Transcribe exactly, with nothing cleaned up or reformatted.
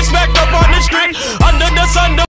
Respect up on the street, under the sun.